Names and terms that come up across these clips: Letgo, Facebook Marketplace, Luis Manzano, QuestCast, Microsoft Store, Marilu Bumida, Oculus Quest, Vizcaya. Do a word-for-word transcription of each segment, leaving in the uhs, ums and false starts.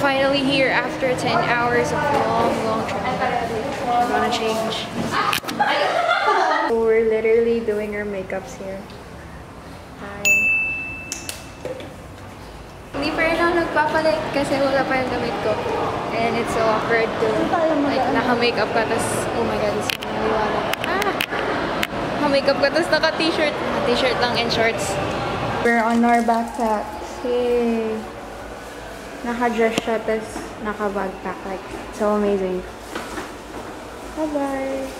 Finally here after ten hours of long, long trip. I'm gonna change. So we're literally doing our makeups here. Hi. Hindi pa rin ako nagpapalit kasi wala pa yung damit ko. And it's so awkward to like naka-makeup ka tas oh my god, it's maliwanag. Ah! Naka-makeup ka tas naka-t-shirt. T-shirt lang and shorts. We're on our backpacks. Yay! Naka-dress siya, tas naka-bagpack. Like, so amazing. Bye-bye!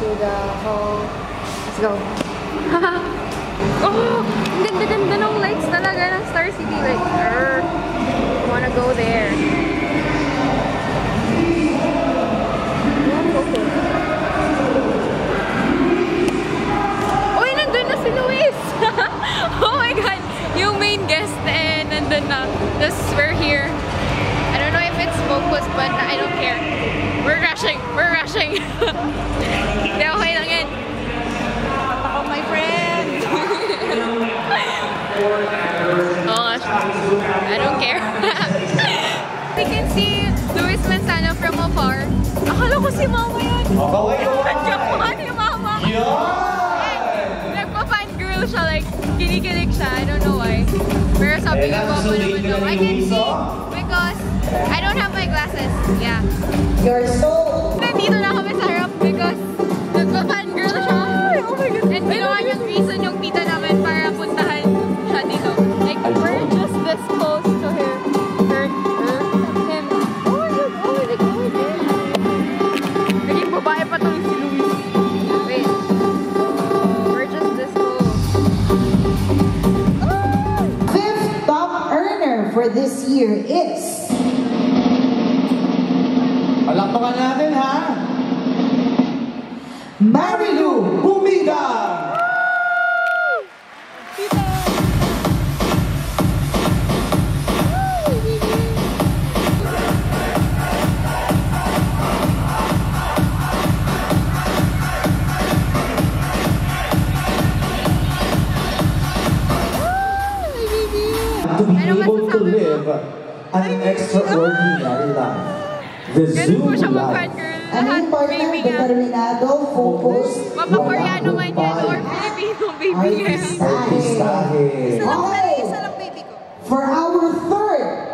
To the hall. Let's go. Oh, ganda ganda ng lights talaga ng Star City. Like, err, I wanna go there. Oh, nandun na si Luis. Oh my god, yung main guest and nandun na. This we're here. I don't know if it's focused, but I don't care. We're rushing. We're rushing. I don't care. We can see Luis Manzano from afar. Akala ko si Mama yun. Nagkakuha ni Mama. Nagpa-fangirl siya, like, kinikilig siya. I don't know why. Pero sabi ko, Papa naman daw. I can see because I don't have my glasses. Yeah. You're so... Nandito na kami sa harap because nagpa-fangirl siya. Oh my God. And ginawa niyang reason yung tita namin para puntahan siya dito. Like, we're just this close to her. Her, her, him. Oh, look, oh, look, oh, look. Naging babae pa tong si Luis. Wait. We're just this close. Fifth top earner for this year is... Palakpakan natin, ha? Marilu Bumida! An extraordinary life. The Zoom life. An important determinado focus. Mapakoreano man yan or Filipino baby. Artistahe. Okay. For our third.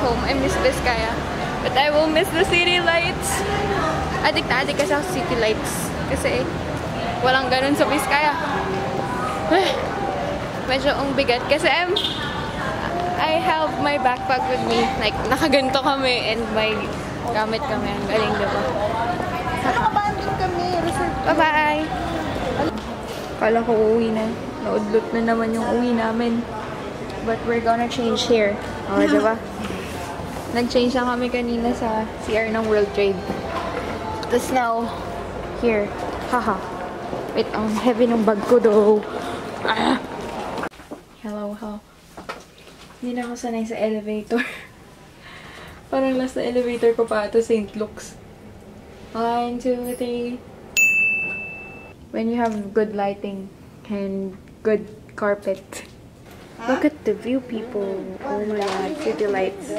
home. I miss Vizcaya. But I will miss the city lights. Adik na adik kasi ako sa city lights. Kasi walang ganun sa Vizcaya. Medyo ang bigat. Kasi I'm, I have my backpack with me. Like, nakaganto kami and my gamit kami. Ang galing, diba? Nakabanding kami. Bye-bye! Kala ko uuwi na. Naudlot na naman yung uwi namin. But we're gonna change here. O, diba? Nag-change na kami kanina sa C R ng World Trade. Tapos now, here. Haha. Wait, ang heavy ng bag ko though. Ah. Hello, hello. Hindi na ako sanay sa elevator. Parang last na elevator ko pa ito, Saint Luke's. One, two, three. When you have good lighting and good carpet. Huh? Look at the view, people. Oh my god, city lights.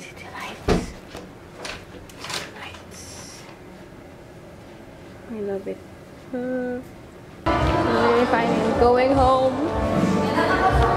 City lights. City lights. I love it. Uh, I'm really fine. Going home.